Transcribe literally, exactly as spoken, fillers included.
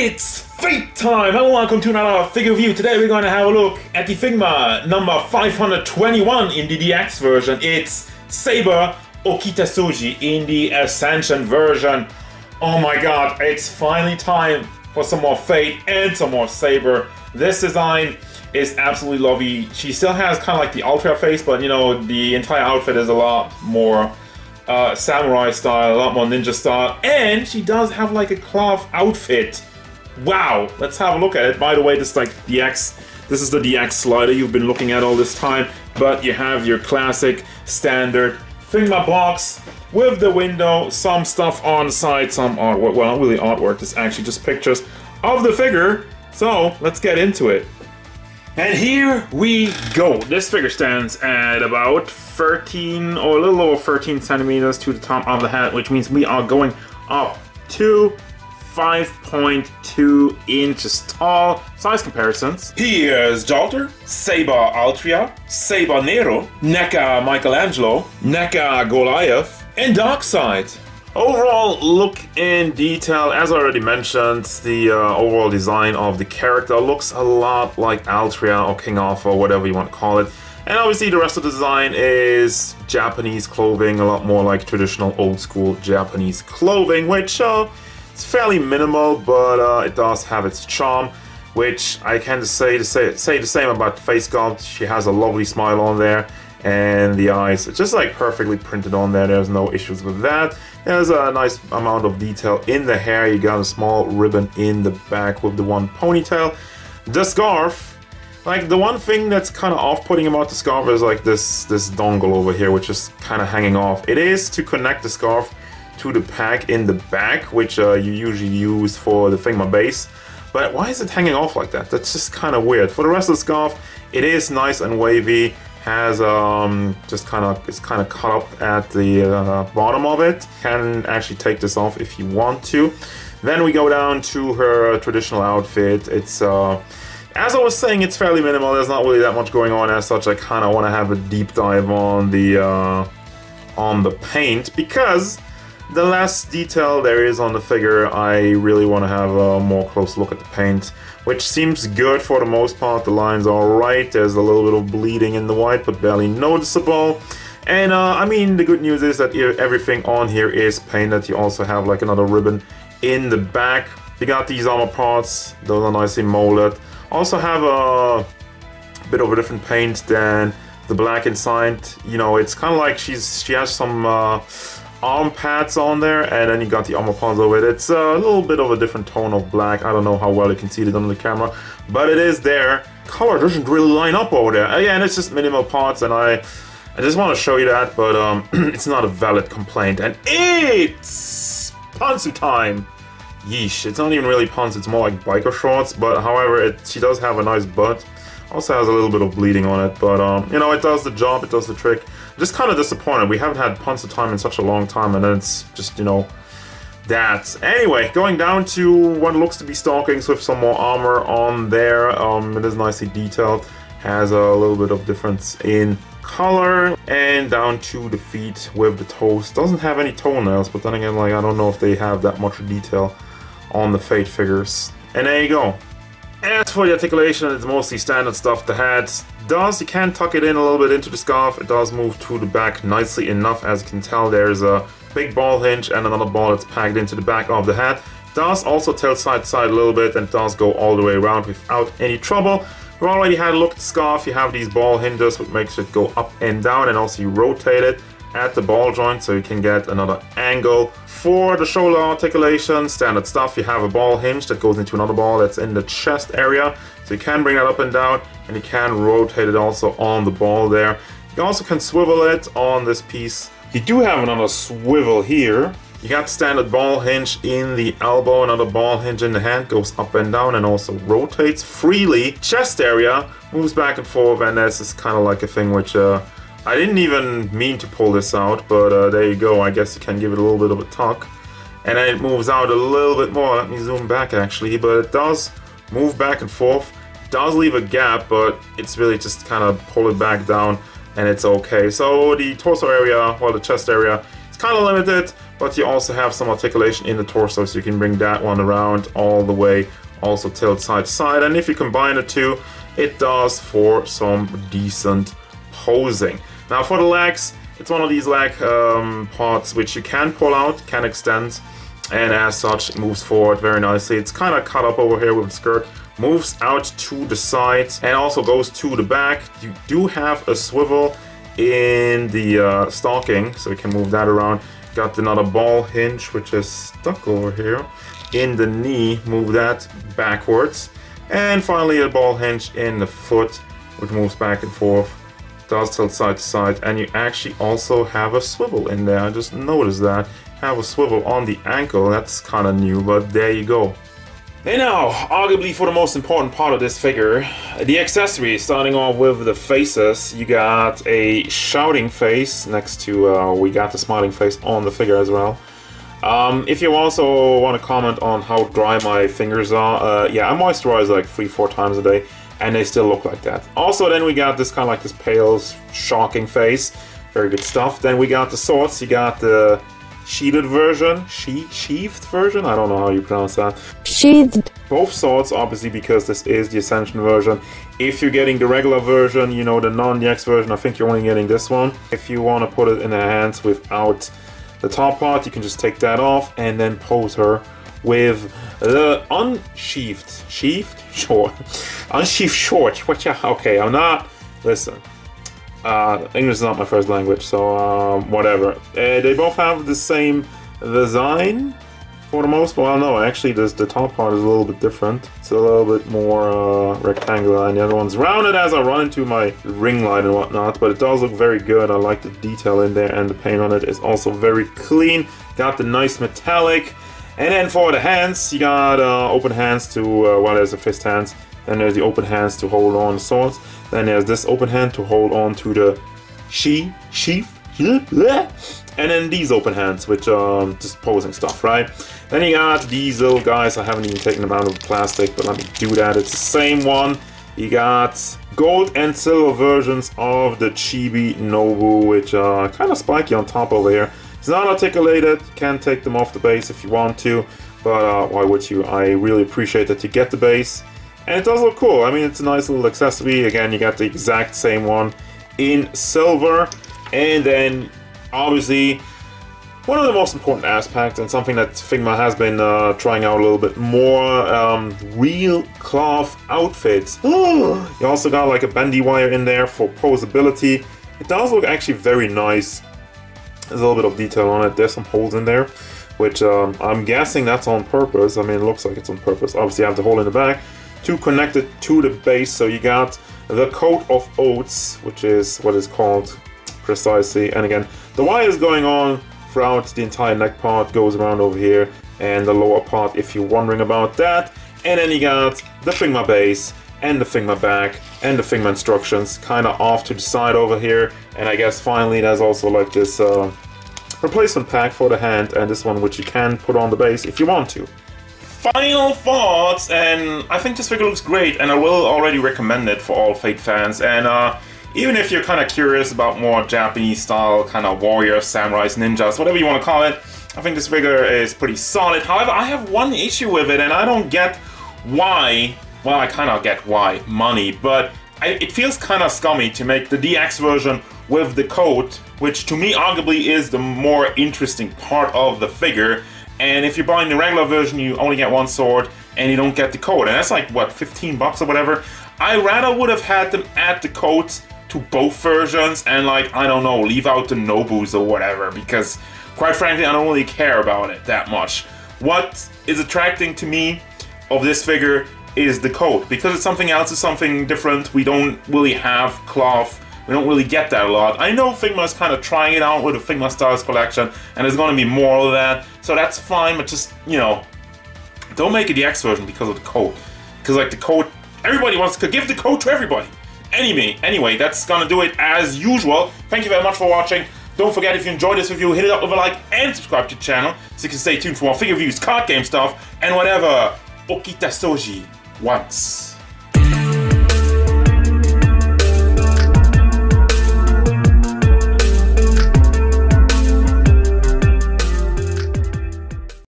It's Fate time! Hello, welcome to another figure review. Today we're going to have a look at the Figma number five hundred twenty-one in the D X version. It's Saber Okita Souji in the Ascension version. Oh my god, it's finally time for some more Fate and some more Saber. This design is absolutely lovely. She still has kind of like the Altria face, but you know, the entire outfit is a lot more uh, samurai style, a lot more ninja style, and she does have like a cloth outfit. Wow, let's have a look at it. By the way, this is like D X. This is the D X slider you've been looking at all this time, but you have your classic standard Figma blocks with the window, some stuff on site, some artwork. Well, not really artwork, it's actually just pictures of the figure. So let's get into it. And here we go. This figure stands at about thirteen or a little over thirteen centimeters to the top of the head, which means we are going up to five point two inches tall. Size comparisons. Here's Jolter, Saber Altria, Saber Nero, NECA Michelangelo, NECA Goliath, and Darkseid. Overall look in detail, as I already mentioned, the uh, overall design of the character looks a lot like Altria or King Alpha, whatever you want to call it. And obviously the rest of the design is Japanese clothing, a lot more like traditional old school Japanese clothing, which uh, it's fairly minimal, but uh, it does have its charm, which I can just say, to say, say the same about the face sculpt. She has a lovely smile on there, and the eyes are just like perfectly printed on there. There's no issues with that. There's a nice amount of detail in the hair. You got a small ribbon in the back with the one ponytail. The scarf, like the one thing that's kind of off-putting about the scarf is like this, this dongle over here, which is kind of hanging off. It is to connect the scarf to the pack in the back, which uh, you usually use for the Figma base. But why is it hanging off like that? That's just kind of weird. For the rest of the scarf, it is nice and wavy. Has um, just kind of it's kind of cut up at the uh, bottom of it. Can actually take this off if you want to. Then we go down to her traditional outfit. It's uh, as I was saying, it's fairly minimal. There's not really that much going on as such. I kind of want to have a deep dive on the uh, on the paint, because the last detail there is on the figure, I really want to have a more close look at the paint, which seems good for the most part. The lines are right, there's a little bit of bleeding in the white, but barely noticeable. And uh, I mean, the good news is that everything on here is painted. You also have like another ribbon in the back. You got these armor parts, those are nicely molded. Also have a bit of a different paint than the black inside. You know, it's kind of like she's she has some uh, arm pads on there, and then you got the armor pads over it. It's a little bit of a different tone of black. I don't know how well you can see it on the camera, but it is there. Color doesn't really line up over there. Again, it's just minimal parts, and I, I just want to show you that, but um, it's not a valid complaint. And it's Ponzu time! Yeesh, it's not even really Ponzu, it's more like biker shorts, but however, it, she does have a nice butt. Also has a little bit of bleeding on it, but um, you know, it does the job, it does the trick. Just kind of disappointed. We haven't had Ponzu time in such a long time, and it's just, you know, that. Anyway, going down to what looks to be stockings with some more armor on there. Um, it is nicely detailed, has a little bit of difference in color, and down to the feet with the toes. Doesn't have any toenails, but then again, like, I don't know if they have that much detail on the Fate figures. And there you go. As for the articulation, it's mostly standard stuff. The hat does, you can tuck it in a little bit into the scarf. It does move to the back nicely enough. As you can tell, there's a big ball hinge and another ball that's packed into the back of the hat. Does also tilt side to side a little bit, and does go all the way around without any trouble. We already had a look at the scarf. You have these ball hinges, which makes it go up and down, and also you rotate it at the ball joint so you can get another angle. For the shoulder articulation, standard stuff. You have a ball hinge that goes into another ball that's in the chest area, so you can bring that up and down, and you can rotate it also on the ball there. You also can swivel it on this piece. You do have another swivel here. You got standard ball hinge in the elbow, another ball hinge in the hand, goes up and down and also rotates freely. Chest area moves back and forth, and this is kind of like a thing which uh, I didn't even mean to pull this out, but uh, there you go. I guess you can give it a little bit of a tuck. And then it moves out a little bit more. Let me zoom back actually, but it does move back and forth. Does leave a gap, but it's really just kind of pull it back down, and it's okay. So the torso area, well, the chest area, it's kind of limited, but you also have some articulation in the torso, so you can bring that one around all the way, also tilt side to side, and if you combine the two, it does for some decent posing. Now for the legs, it's one of these leg um, parts which you can pull out, can extend, and as such it moves forward very nicely. It's kind of cut up over here with the skirt, moves out to the sides, and also goes to the back. You do have a swivel in the uh, stocking, so you can move that around. Got another ball hinge which is stuck over here in the knee, move that backwards, and finally a ball hinge in the foot which moves back and forth, does tilt side to side, and you actually also have a swivel in there. I just noticed that. Have a swivel on the ankle, that's kind of new, but there you go. And now, arguably for the most important part of this figure, the accessories, starting off with the faces. You got a shouting face next to, uh, we got the smiling face on the figure as well. Um, if you also want to comment on how dry my fingers are, uh, yeah, I moisturize like three, four times a day, and they still look like that. Also, then we got this kind of like this pale, shocking face. Very good stuff. Then we got the swords. You got the sheathed version, she sheathed version. I don't know how you pronounce that. Sheathed. Both swords, obviously, because this is the Ascension version. If you're getting the regular version, you know, the non-D X version, I think you're only getting this one. If you want to put it in her hands without the top part, you can just take that off and then pose her with the unsheathed, sheathed, short, unsheathed short. Watch out. Okay, I'm not. Listen. Uh, English is not my first language, so um, whatever. Uh, they both have the same design for the most part. Well, no, actually, this, the top part is a little bit different. It's a little bit more uh, rectangular, and the other one's rounded as I run into my ring light and whatnot, but it does look very good. I like the detail in there, and the paint on it is also very clean. Got the nice metallic. And then for the hands, you got uh, open hands to, uh, well, there's the fist hands. Then there's the open hands to hold on the swords. Then there's this open hand to hold on to the she, sheath. And then these open hands, which are just posing stuff, right? Then you got these little guys. I haven't even taken them out of the plastic, but let me do that. It's the same one. You got gold and silver versions of the Chibi Nobu, which are kind of spiky on top over here. It's not articulated. You can take them off the base if you want to, but uh, why would you? I really appreciate that you get the base. And it does look cool. I mean, it's a nice little accessory. Again, you got the exact same one in silver. And then, obviously, one of the most important aspects, and something that Figma has been uh, trying out a little bit more, um, real cloth outfits. You also got like a bendy wire in there for posability. It does look actually very nice. There's a little bit of detail on it. There's some holes in there, which um, I'm guessing that's on purpose. I mean, it looks like it's on purpose. Obviously, you have the hole in the back. Two connected to the base, so you got the coat of oats, which is what it's called precisely. And again, the wire is going on throughout the entire neck part, goes around over here and the lower part if you're wondering about that. And then you got the Figma base and the Figma back and the Figma instructions kind of off to the side over here. And I guess finally there's also like this uh, replacement pack for the hand, and this one which you can put on the base if you want to. Final thoughts, and I think this figure looks great, and I will already recommend it for all Fate fans. And uh, even if you're kind of curious about more Japanese style, kind of warriors, samurais, ninjas, whatever you want to call it, I think this figure is pretty solid. However, I have one issue with it, and I don't get why, well, I kind of get why, money, but I, it feels kind of scummy to make the D X version with the coat, which to me arguably is the more interesting part of the figure. And if you're buying the regular version, you only get one sword and you don't get the coat. And that's like, what, fifteen bucks or whatever? I rather would have had them add the coat to both versions and, like, I don't know, leave out the Nobus or whatever, because quite frankly, I don't really care about it that much. What is attracting to me of this figure is the coat. Because it's something else, it's something different. We don't really have cloth. We don't really get that a lot. I know Figma's kind of trying it out with the Figma Styles collection, and there's going to be more of that, so that's fine, but just, you know, don't make it the X version because of the coat. Because, like, the coat, everybody wants to give the coat to everybody. Anyway, anyway, that's going to do it as usual. Thank you very much for watching. Don't forget, if you enjoyed this review, hit it up with a like and subscribe to the channel so you can stay tuned for more figure reviews, card game stuff, and whatever Okita Souji wants.